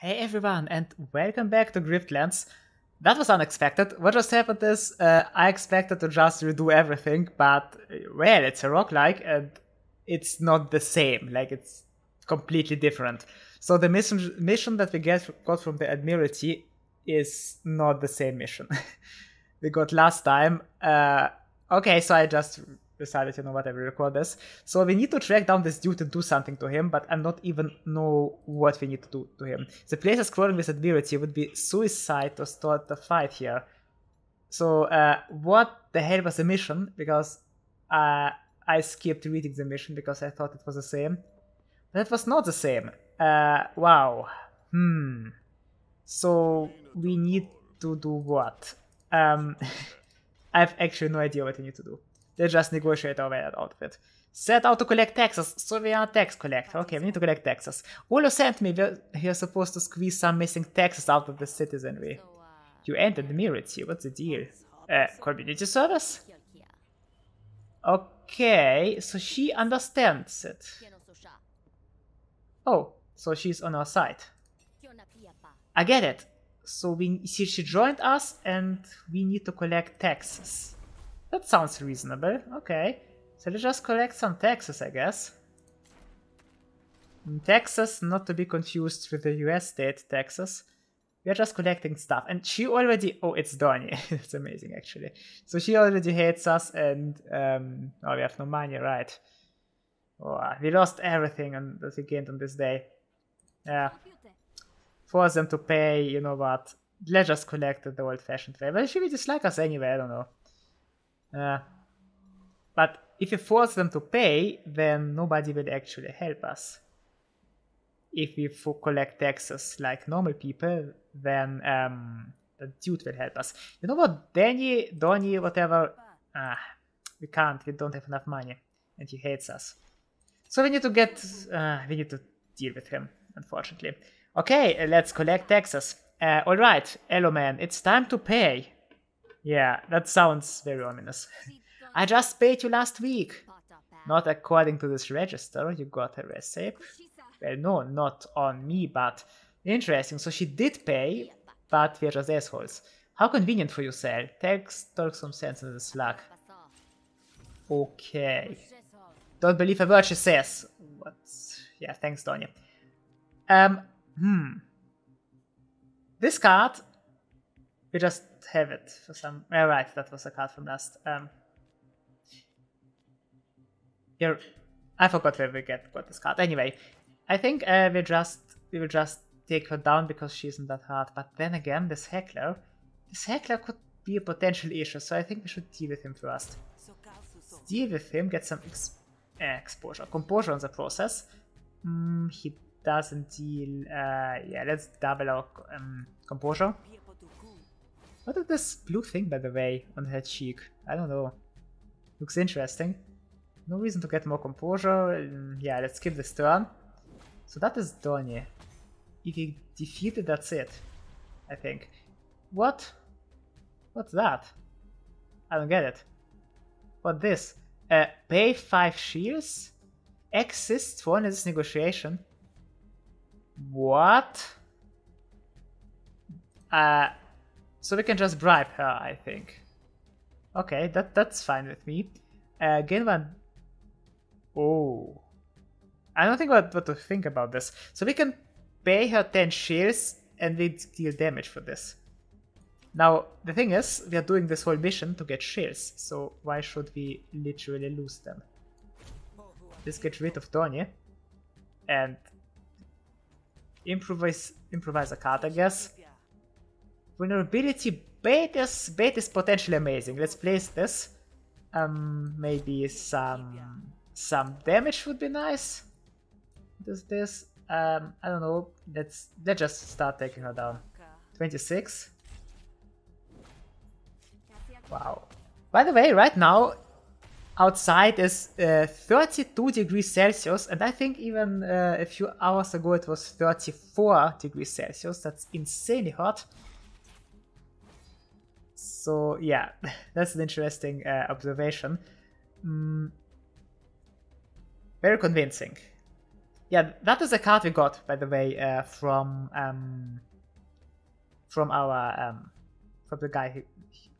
Hey everyone, and welcome back to Griftlands. That was unexpected. What just happened is I expected to just redo everything, but well, it's a roguelike and it's not the same. Like, it's completely different. So the mission that we got from the Admiralty is not the same mission we got last time. Okay, so I just decided, you know what, I will record this. So we need to track down this dude and do something to him, but I'm not even know what we need to do to him. The place of scrolling with Admiralty would be suicide to start the fight here. So what the hell was the mission? Because I skipped reading the mission because I thought it was the same. But it was not the same. Wow. So we need to do what? I have actually no idea what we need to do. Let's just negotiate our way out of it. Set out to collect taxes, so we are tax collector. Okay, we need to collect taxes. Olo sent me, we are supposed to squeeze some missing taxes out of the citizenry. You entered the Admiralty, what's the deal? Community service? Okay, so she understands it. Oh, so she's on our side. I get it. So she joined us and we need to collect taxes. That sounds reasonable. Okay, so let's just collect some taxes, I guess. And taxes, not to be confused with the US state taxes. We are just collecting stuff, and she already... Oh, it's Donnie. It's amazing, actually. So she already hates us, and oh, we have no money, right? Oh, we lost everything that we gained on this day. Yeah. Force them to pay. You know what? Let's just collect it the old-fashioned way. Well, she will dislike us anyway. I don't know. But if you force them to pay, then nobody will actually help us. If we collect taxes like normal people, then the dude will help us. You know what, Danny, Donnie, whatever, we can't, we don't have enough money, and he hates us. So we need to get, we need to deal with him, unfortunately. Okay, let's collect taxes. Alright, hello man, it's time to pay. Yeah, that sounds very ominous. I just paid you last week. Not according to this register, you got a receipt. Well, no, not on me, but... Interesting, so she did pay, but we're just assholes. How convenient for you, Sal. Talk some sense in the slack. Okay. Don't believe a word she says. What? Yeah, thanks, Donnie. This card... We just have it for some... Alright, that was a card from last. I forgot where we got this card. Anyway, I think we will just take her down because she isn't that hard. But then again, this heckler could be a potential issue, so I think we should deal with him first. Deal with him, get some composure on the process. He doesn't deal... yeah, let's double our composure. What is this blue thing, by the way, on her cheek? I don't know. Looks interesting. No reason to get more composure. Yeah, let's skip this turn. So that is Donnie. If he defeated, that's it, I think. What? What's that? I don't get it. What this? Pay 5 shields? Exist for this negotiation? What? So we can just bribe her, I think. Okay, that's fine with me. Gain one... Oh... I don't think what to think about this. So we can pay her 10 shields and we deal damage for this. Now, the thing is, we are doing this whole mission to get shields, so why should we literally lose them? Let's get rid of Donnie. And... Improvise a card, I guess. Vulnerability bait is potentially amazing. Let's place this. Maybe some damage would be nice. This I don't know. Let's just start taking her down. 26. Wow. By the way, right now outside is 32 degrees Celsius, and I think even a few hours ago it was 34 degrees Celsius. That's insanely hot. So yeah, that's an interesting observation. Very convincing. Yeah, that is a card we got, by the way, from the guy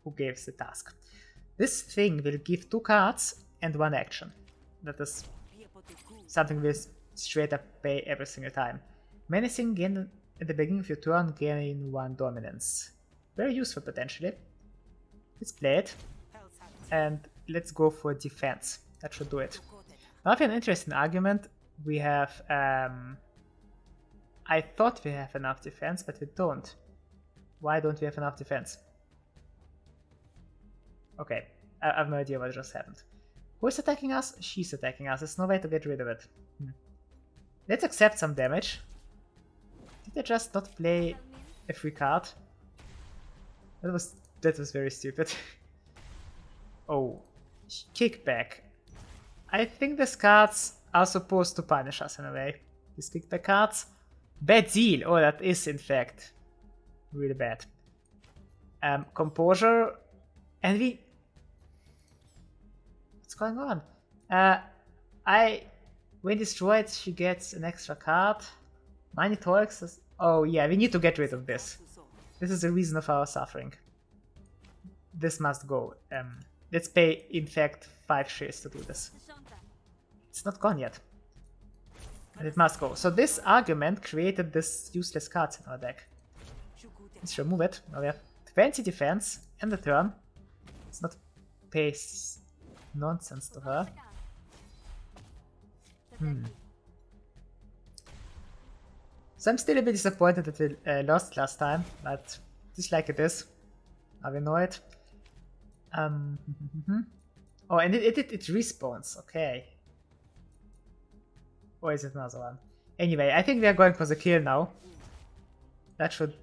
who gave the task. This thing will give 2 cards and 1 action. That is something we straight up pay every single time. Menacing gain at the beginning of your turn, gain 1 dominance. Very useful potentially. Let's play it. And let's go for defense. That should do it. Now we have an interesting argument. We have... I thought we have enough defense, but we don't. Why don't we have enough defense? Okay, I have no idea what just happened. Who is attacking us? She's attacking us. There's no way to get rid of it. Let's accept some damage. Did I just not play a free card? That was very stupid. Oh, kickback. I think these cards are supposed to punish us in a way. These kickback cards. Bad deal. Oh, that is in fact really bad. Composure. And we... What's going on? When destroyed, she gets an extra card. Mine Torx is... Oh yeah, we need to get rid of this. This is the reason of our suffering. This must go. Let's pay, in fact, 5 shares to do this. It's not gone yet. And it must go. So this argument created this useless cards in our deck. Let's remove it. Now we have 20 defense and the turn. Let's not pay nonsense to her. So I'm still a bit disappointed that we lost last time, but just like it is. Now we know it. Oh, and it respawns, okay. Or is it another one? Anyway, I think we are going for the kill now. That should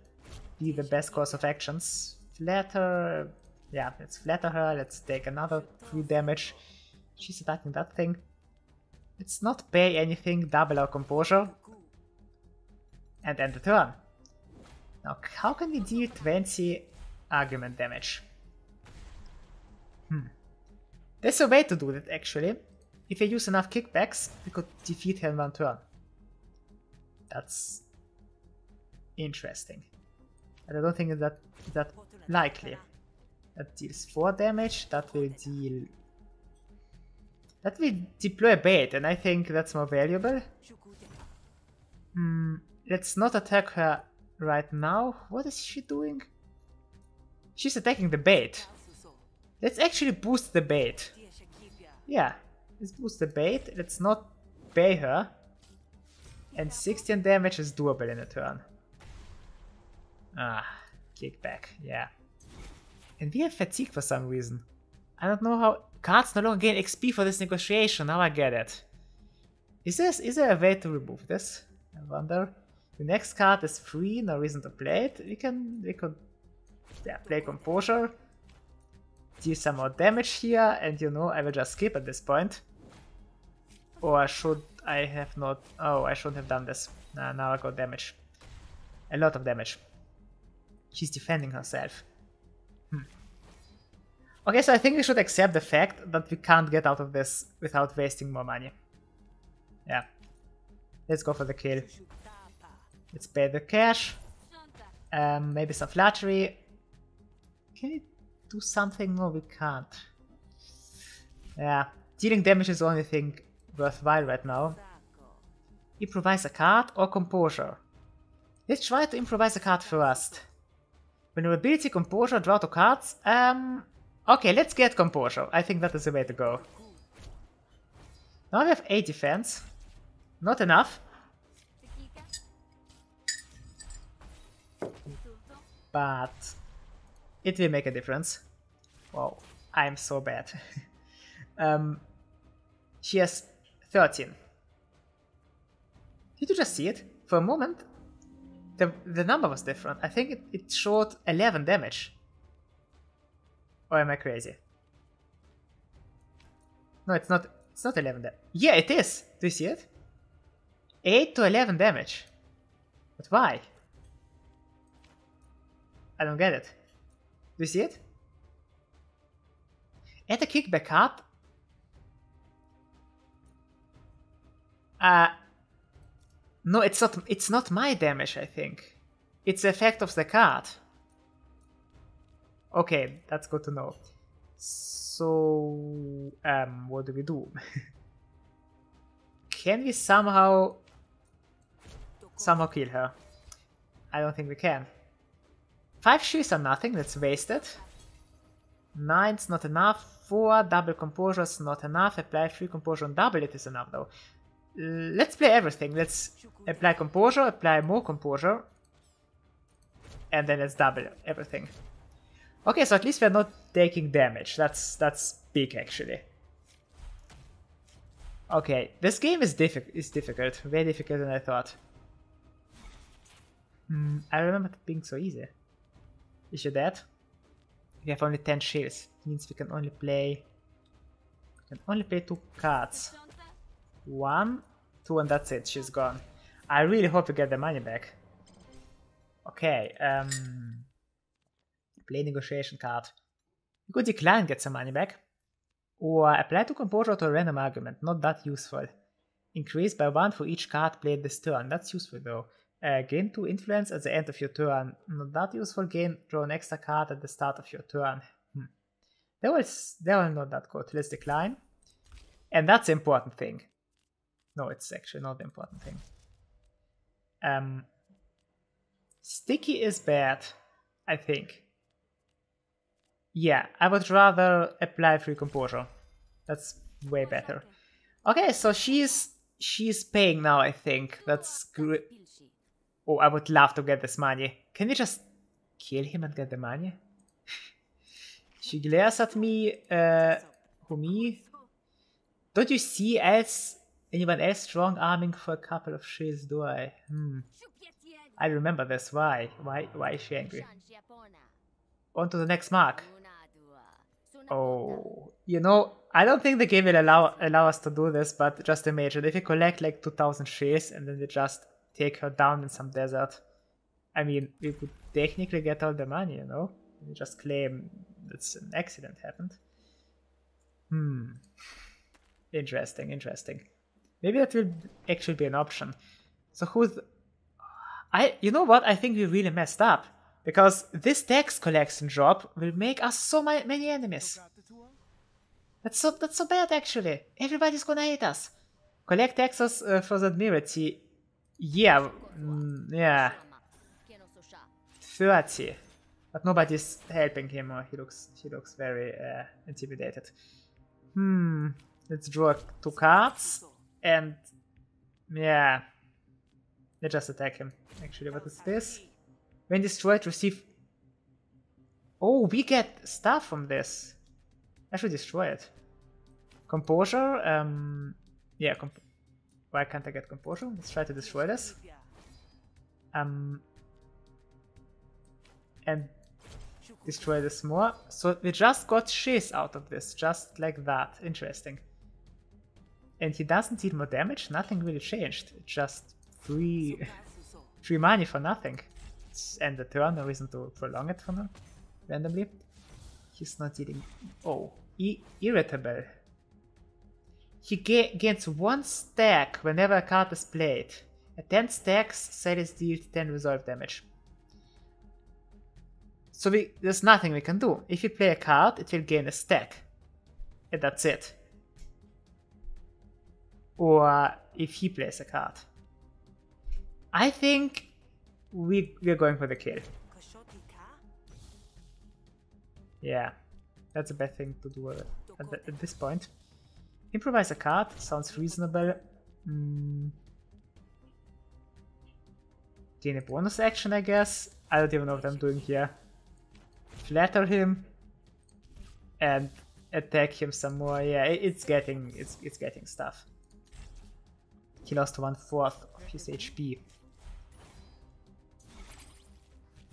be the best course of actions. Flatter... Yeah, let's flatter her, let's take another 3 damage. She's attacking that thing. Let's not pay anything, double our composure. And end the turn. Now, how can we deal 20 argument damage? There's a way to do that actually. If we use enough kickbacks, we could defeat her in 1 turn. That's interesting. But I don't think that likely. That deals 4 damage, that will deploy bait, and I think that's more valuable. Let's not attack her right now. What is she doing? She's attacking the bait. Let's actually boost the bait. Yeah, let's boost the bait. Let's not pay her. And 16 damage is doable in a turn. Ah, kickback, yeah. And we have fatigue for some reason. I don't know how... Cards no longer gain XP for this negotiation, now I get it. Is there a way to remove this? I wonder. The next card is free, no reason to play it. We could play Composure. Do some more damage here, and you know, I will just skip at this point. Or should I have not... Oh, I shouldn't have done this. Now I got damage. A lot of damage. She's defending herself. Okay, so I think we should accept the fact that we can't get out of this without wasting more money. Yeah. Let's go for the kill. Let's pay the cash. Maybe some flattery. Can we do something? No, we can't. Yeah. Dealing damage is the only thing worthwhile right now. Improvise a card or composure. Let's try to improvise a card first. Vulnerability, composure, draw 2 cards. Okay, let's get composure. I think that is the way to go. Now we have 8 defense. Not enough. But it will make a difference. Wow, I'm so bad. She has 13. Did you just see it? For a moment, the number was different. I think it showed 11 damage. Or am I crazy? No, it's not 11 damage. Yeah, it is! Do you see it? 8 to 11 damage. But why? I don't get it. Do you see it? Add a kickback card. No, it's not my damage, I think. It's the effect of the card. Okay, that's good to know. So, what do we do? Can we somehow kill her? I don't think we can. 5 shields are nothing, that's wasted. 9's not enough. 4 double composure's not enough. Apply 3 composure on double, it is enough though. Let's play everything. Let's apply composure, apply more composure, and then let's double everything. Okay, so at least we're not taking damage. That's big actually. Okay, this game is difficult, way difficult than I thought. I remember it being so easy. Is she dead? We have only 10 shields. It means we can only play. We can only play 2 cards. 1, 2, and that's it. She's gone. I really hope we get the money back. Okay. Play negotiation card. You could decline and get some money back. Or apply to composure to a random argument. Not that useful. Increase by 1 for each card played this turn. That's useful though. Gain 2 influence at the end of your turn. Not that useful. Draw an extra card at the start of your turn. They were not that good. Let's decline. And that's the important thing. No, it's actually not the important thing. Sticky is bad, I think. Yeah, I would rather apply free composure. That's way better. Okay, so she's paying now, I think. That's good. Oh, I would love to get this money. Can we just kill him and get the money? She glares at me. Who, me? Don't you see anyone else strong-arming for a couple of shields, do I? I remember this. Why is she angry? On to the next mark. Oh, you know, I don't think the game will allow us to do this, but just imagine if we collect like 2,000 shields and then we just take her down in some desert. I mean, we could technically get all the money, you know? We just claim that an accident happened. Interesting, interesting. Maybe that will actually be an option. So you know what? I think we really messed up. Because this tax collection job will make us so many enemies. That's so bad actually. Everybody's gonna hate us. Collect taxes for the Admiralty. Yeah, yeah. 30. But nobody's helping him. Or he looks very intimidated. Let's draw 2 cards and yeah, let's just attack him. Actually, what is this? When destroyed, receive... Oh, we get stuff from this. I should destroy it. Composure. Yeah. Why can't I get composure? Let's try to destroy this. And destroy this more. So we just got shiz out of this, just like that. Interesting. And he doesn't deal more damage. Nothing really changed. It's just free money for nothing. End the turn, no reason to prolong it for now, randomly. He's not eating. Oh, irritable. He gains 1 stack whenever a card is played. At 10 stacks, Celis deals 10 resolve damage. So there's nothing we can do. If we play a card, it will gain a stack. And that's it. Or if he plays a card. I think we're going for the kill. Yeah, that's a bad thing to do at this point. Improvise a card, sounds reasonable. Gain a bonus action, I guess. I don't even know what I'm doing here. Flatter him and attack him some more. Yeah, it's getting stuff. He lost 1/4 of his HP.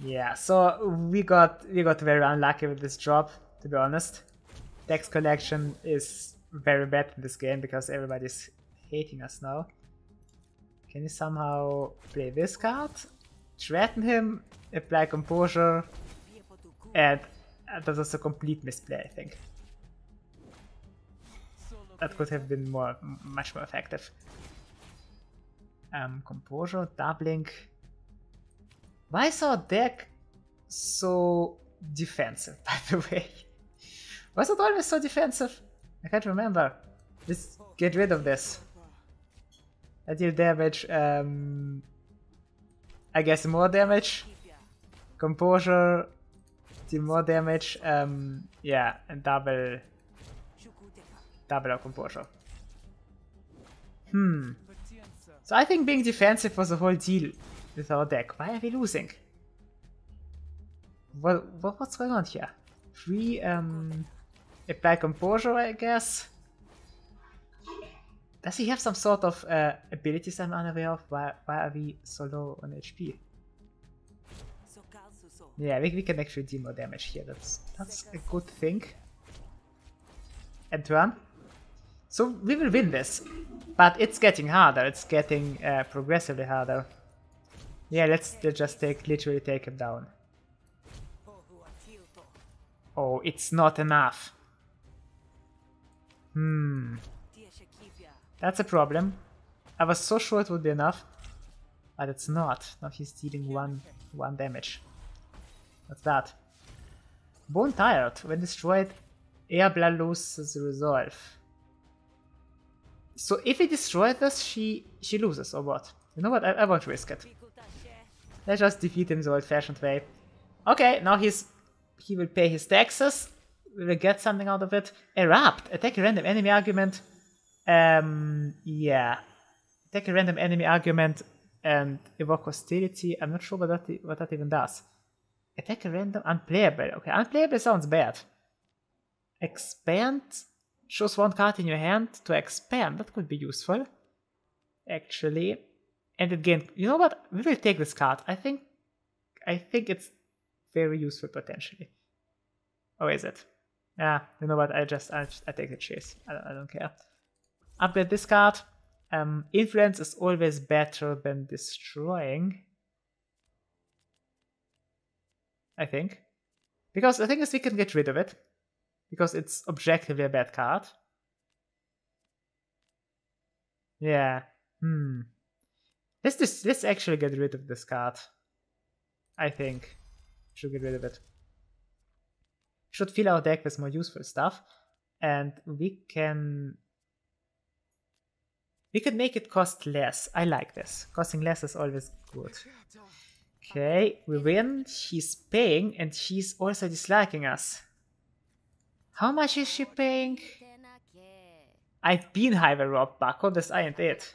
Yeah, so we got very unlucky with this job, to be honest. Tax collection is very bad in this game because everybody's hating us now. Can you somehow play this card? Threaten him, apply composure, and that was a complete misplay, I think. That could have been much more effective. composure, doubling. Why is our deck so defensive, by the way? Was it always so defensive? I can't remember. Let's get rid of this. I deal damage, I guess more damage. Composure, deal more damage, yeah, and double our composure. So I think being defensive was the whole deal with our deck. Why are we losing? What's going on here? We apply composure, I guess. Does he have some sort of abilities I'm unaware of? Why are we so low on HP? Yeah, we can actually deal more damage here. That's a good thing. And turn. So we will win this, but it's getting harder. It's getting progressively harder. Yeah, let's just literally take him down. Oh, it's not enough. That's a problem. I was so sure it would be enough, but it's not. Now he's dealing one damage. What's that? Bone Tired. When destroyed, Eabla loses resolve. So if we destroy this, she loses, or what? You know what? I won't risk it. Let's just defeat him the old-fashioned way. Okay, now he will pay his taxes. We will get something out of it. Erupt. Attack a random enemy argument. Yeah. Attack a random enemy argument and evoke hostility. I'm not sure what that even does. Attack a random unplayable. Okay, unplayable sounds bad. Expand. Choose one card in your hand to expand. That could be useful, actually. And again, you know what? We will take this card. I think it's very useful potentially. Oh, is it? Ah, you know what? I take the chase. I don't care. Upgrade this card. Influence is always better than destroying, I think, because the thing is we can get rid of it because it's objectively a bad card. Yeah. Let's actually get rid of this card. I think we should get rid of it. Should fill our deck with more useful stuff, and we can make it cost less. I like this. Costing less is always good. Okay, we win. He's paying, and she's also disliking us. How much is she paying? I've been highway robbed, Bucko. This ain't it.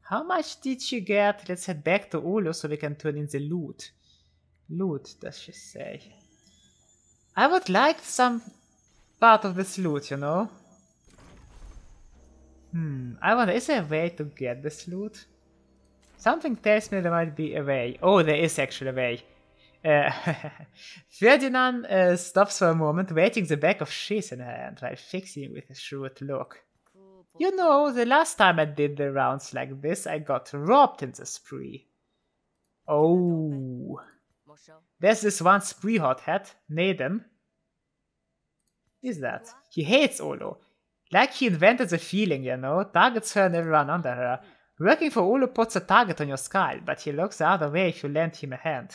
How much did she get? Let's head back to Ulu so we can turn in the loot. Loot, does she say? I would like some part of this loot, you know? I wonder, is there a way to get this loot? Something tells me there might be a way. Oh, there is actually a way. Ferdinand stops for a moment, waiting the bag of sheets in her hand while fixing with a shrewd look. You know, the last time I did the rounds like this, I got robbed in the spree. Oh. There's this one spree hothead, Naden. What is that? He hates Olo. Like he invented the feeling, you know, targets her and everyone under her. Working for Olo puts a target on your skull, but he looks the other way if you lend him a hand.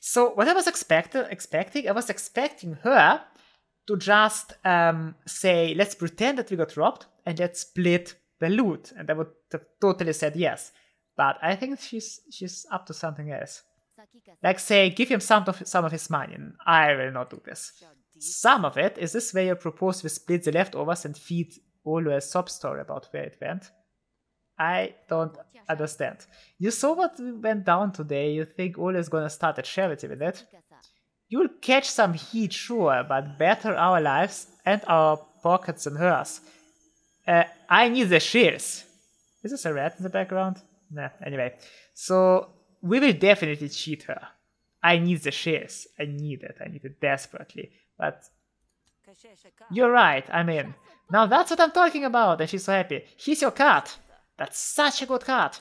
So, what I was expecting, I was expecting her to just say, let's pretend that we got robbed and let's split the loot, and I would have totally said yes. But I think she's up to something else. Like say, give him some of his money, and I will not do this. Some of it is this way you propose we split the leftovers and feed Olo a sob story about where it went. I don't understand. You saw what went down today, you think Olo is gonna start a charity with it? You'll catch some heat, sure, but better our lives and our pockets than hers. I need the shears. Is this a rat in the background? Nah, anyway. So, we will definitely cheat her. I need the shears. I need it. I need it desperately. But, you're right, I'm in. Now that's what I'm talking about, and she's so happy. Here's your card. That's such a good card.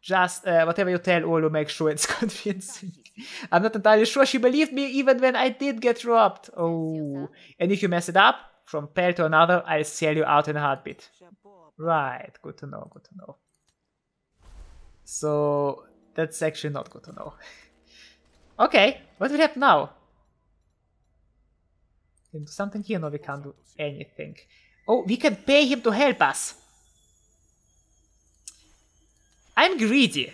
Just whatever you tell Olo, make sure it's convincing. I'm not entirely sure she believed me even when I did get robbed. Oh, and if you mess it up, from pale to another, I'll sell you out in a heartbeat. Right, good to know, good to know. So, that's actually not good to know. Okay, what do we have now? Can we do something here? No, we can't do anything. Oh, we can pay him to help us! I'm greedy!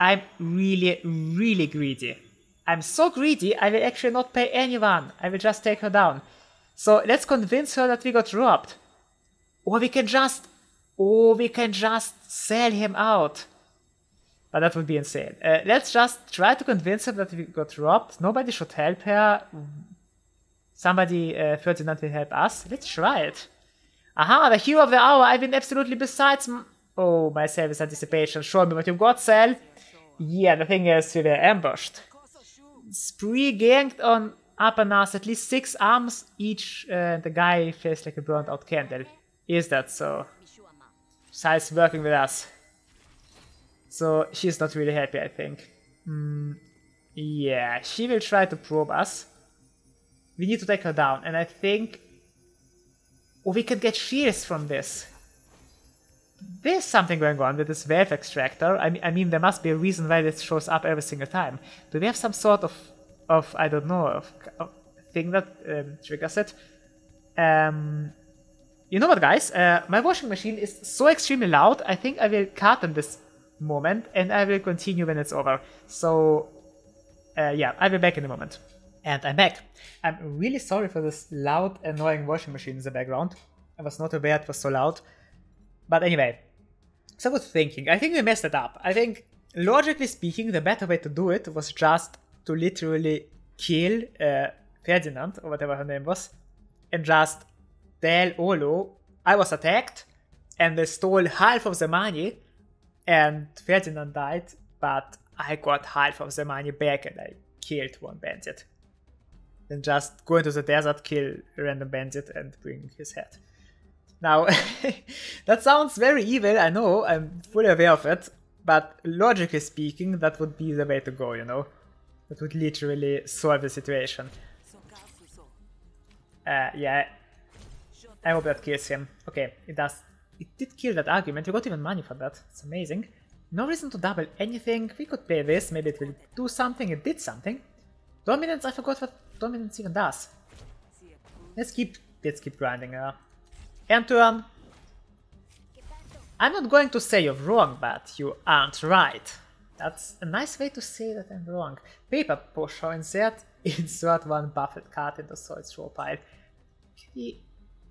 I'm really, really greedy. I'm so greedy, I will actually not pay anyone. I will just take her down. So, let's convince her that we got robbed. Or we can just... oh, we can just sell him out. But that would be insane. Let's just try to convince her that we got robbed. Nobody should help her. Somebody, Ferdinand, will help us. Let's try it. Aha, the hero of the hour. I've been absolutely besides... oh, my service anticipation. Show me what you've got, Sal. Yeah, the thing is, we were ambushed. Spree ganked on up and us. At least 6 arms each. The guy feels like a burnt out candle. Is that so? Sai's working with us. So she's not really happy, I think. Yeah, she will try to probe us. We need to take her down, and I think... oh, we can get shields from this. There's something going on with this wealth extractor. I mean, there must be a reason why this shows up every single time. Do we have some sort of I don't know, of thing that triggers it? You know what, guys? My washing machine is so extremely loud, I think I will cut in this moment, and I will continue when it's over. So, yeah, I'll be back in a moment. And I'm back. I'm really sorry for this loud, annoying washing machine in the background. I was not aware it was so loud. But anyway, so I was thinking, I think we messed it up. I think, logically speaking, the better way to do it was just to literally kill Ferdinand, or whatever her name was, and just... tell Olo, I was attacked, and they stole half of the money, and Ferdinand died, but I got half of the money back and I killed one bandit. Then just go into the desert, kill a random bandit and bring his head. Now, that sounds very evil, I know, I'm fully aware of it, but logically speaking, that would be the way to go, you know? That would literally solve the situation. Yeah. I hope that kills him. Okay, it does. It did kill that argument. We got even money for that. It's amazing. No reason to double anything. We could play this. Maybe it will do something. It did something. Dominance, I forgot what dominance even does. Let's keep grinding. End turn. I'm not going to say you're wrong, but you aren't right. That's a nice way to say that I'm wrong. Paper pusher, insert one buffed card into Sol's row pile.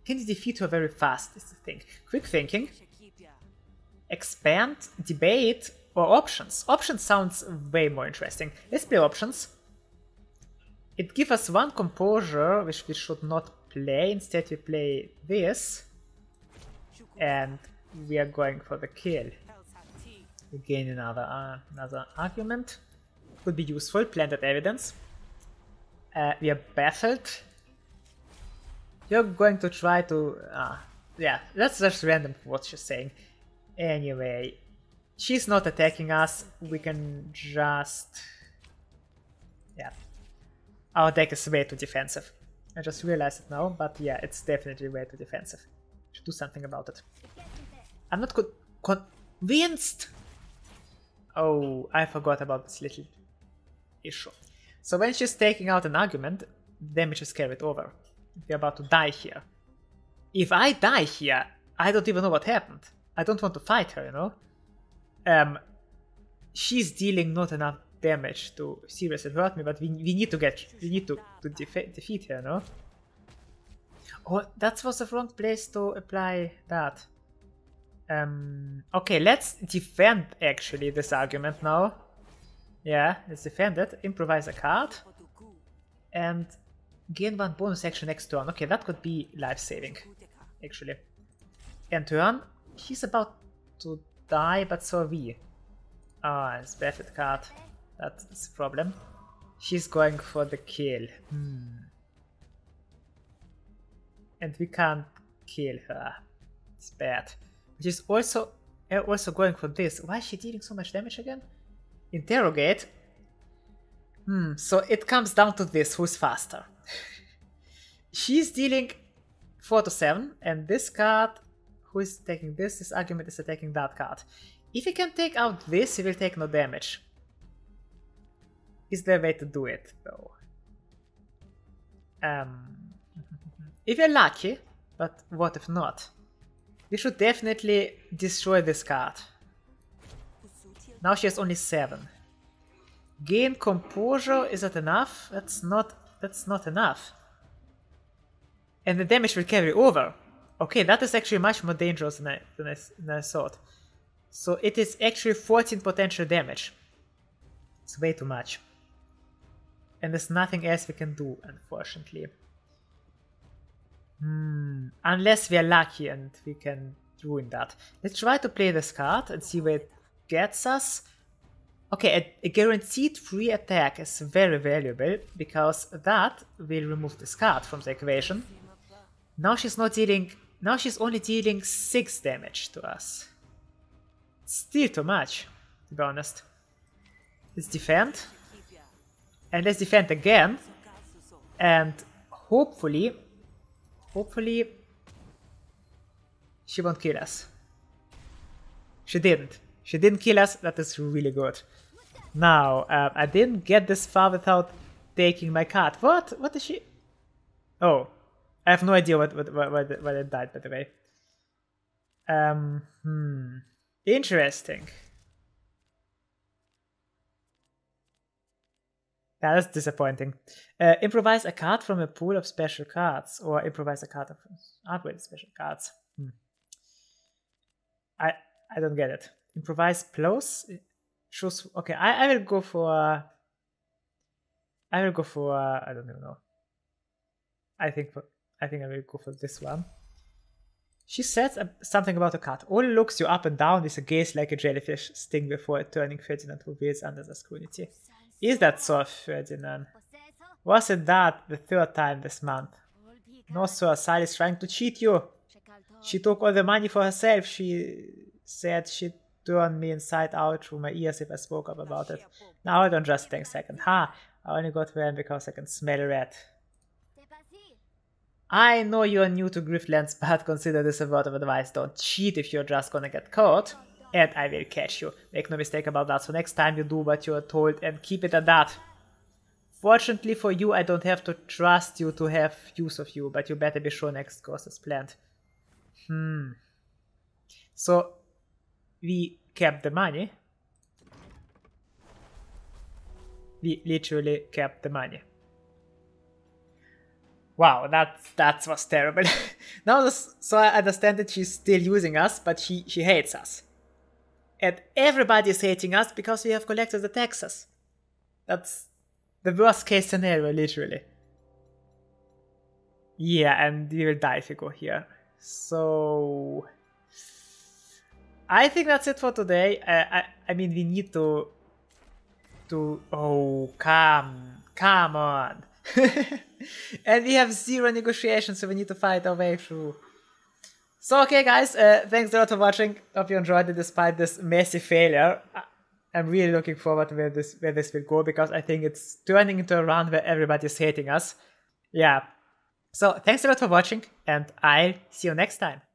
Can you defeat her very fast, is the thing. Quick thinking, expand, debate, or options. Options sounds way more interesting. Let's play options. It gives us one composure, which we should not play. Instead we play this, and we are going for the kill. We gain another argument. Could be useful, planted evidence. We are baffled. You're going to try to... yeah, that's just random what she's saying. Anyway, she's not attacking us, we can just... yeah. Our deck is way too defensive. I just realized it now, but yeah, it's definitely way too defensive. Should do something about it. I'm not convinced! Oh, I forgot about this little issue. So when she's taking out an argument, damage is carried over. We're about to die here. If I die here, I don't even know what happened. I don't want to fight her, you know? She's dealing not enough damage to seriously hurt me, but we need to defeat her, you know? Oh, that was the wrong place to apply that. Okay, let's defend actually this argument now. Yeah, let's defend it. Improvise a card. And... gain one bonus action next turn. Okay, that could be life-saving, actually. End turn. He's about to die, but so are we. Ah, it's Baffled card. That's a problem. She's going for the kill. And we can't kill her. It's bad. She's also going for this. Why is she dealing so much damage again? Interrogate. So it comes down to this, who's faster. She's dealing 4 to 7, and this card who is taking this, this argument is attacking that card. If he can take out this, he will take no damage. Is there a way to do it, though? If you're lucky, but what if not? We should definitely destroy this card. Now she has only 7. Gain composure, is that enough? That's not enough. And the damage will carry over. Okay, that is actually much more dangerous than I thought. So it is actually 14 potential damage. It's way too much. And there's nothing else we can do, unfortunately. Unless we are lucky and we can ruin that. Let's try to play this card and see where it gets us. Okay, a guaranteed free attack is very valuable because that will remove this card from the equation. Now she's not dealing. Now she's only dealing 6 damage to us. Still too much, to be honest. Let's defend. And let's defend again. And hopefully, she won't kill us. She didn't. She didn't kill us. That is really good. Now, I didn't get this far without taking my card. What? What is she? Oh. I have no idea what it died, by the way. Interesting. That's disappointing. Improvise a card from a pool of special cards, or improvise a card of upgraded special cards. I don't get it. Improvise blows. Choose. Okay, I will go for. I will go for. I don't even know. I think I will go for this one. She says something about a card. All looks you up and down with a gaze like a jellyfish sting before turning Ferdinand, who wails under the scrutiny. Is that so, Ferdinand? Was it that the 3rd time this month? No, sir, Sally's trying to cheat you. She took all the money for herself. She said she'd turn me inside out through my ears if I spoke up about it. Now I don't just think second. I only got where because I can smell red. I know you're new to Griftlands, but consider this a word of advice. Don't cheat if you're just gonna get caught. And I will catch you. Make no mistake about that, so next time you do what you are told and keep it at that. Fortunately for you, I don't have to trust you to have use of you, but you better be sure next course is planned. So, we kept the money. We literally kept the money. Wow, that was terrible. Now, so I understand that she's still using us, but she hates us. And everybody is hating us because we have collected the taxes. That's the worst case scenario, literally. Yeah, and we will die if we go here. So I think that's it for today. I mean, we need to. Oh, come on. And we have 0 negotiations, so we need to fight our way through. So okay guys, thanks a lot for watching. Hope you enjoyed it despite this massive failure. I'm really looking forward to where this will go, because I think it's turning into a round where everybody's hating us. Yeah. So thanks a lot for watching, and I'll see you next time.